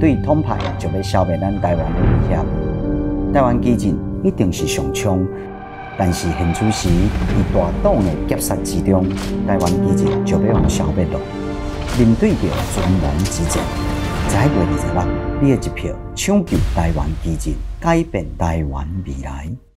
对统派就要消灭咱台湾的威胁。台湾基进一定是上冲，但是现此时伫大党的夹杀之中，台湾基进就要用消灭了。面对着全然执政，11月26日，你的一票抢救台湾基进，改变台湾未来。